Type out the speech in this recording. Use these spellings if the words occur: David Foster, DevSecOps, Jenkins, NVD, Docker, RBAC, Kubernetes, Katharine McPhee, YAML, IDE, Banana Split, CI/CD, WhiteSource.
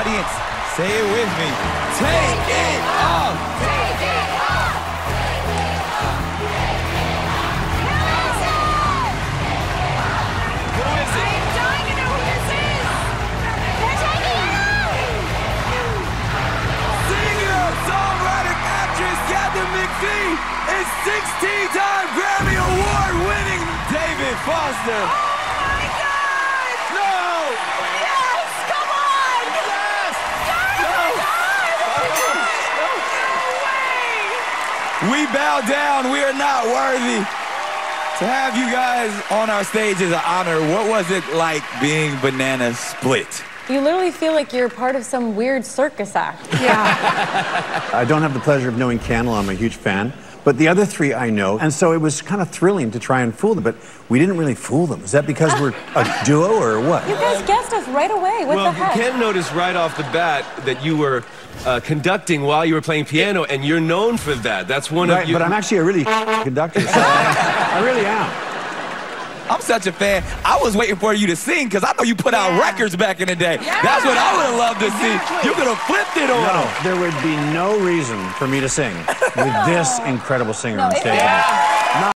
audience, say it with me. Take it off! Take it off! Take it off! Who is it? I'm dying to know who this is! They're taking it off! Singer, songwriter, actress Katharine McPhee is 16-time Grammy Award-winning David Foster! Oh my God! No! We bow down. We are not worthy. To have you guys on our stage is an honor. What was it like being Banana Split? You literally feel like you're part of some weird circus act. Yeah. I don't have the pleasure of knowing Candle. I'm a huge fan. But the other three I know, and so it was kind of thrilling to try and fool them, but we didn't really fool them. Is that because we're a duo or what? You guys guessed us right away. What the heck? Well, you can notice right off the bat that you were conducting while you were playing piano, and you're known for that. That's one of you. But I'm actually a really conductor, so I really am. I'm such a fan. I was waiting for you to sing because I know you put out records back in the day. Yeah. That's what I would have loved to see. You could have flipped it on them. There would be no reason for me to sing with this incredible singer on stage. Yeah.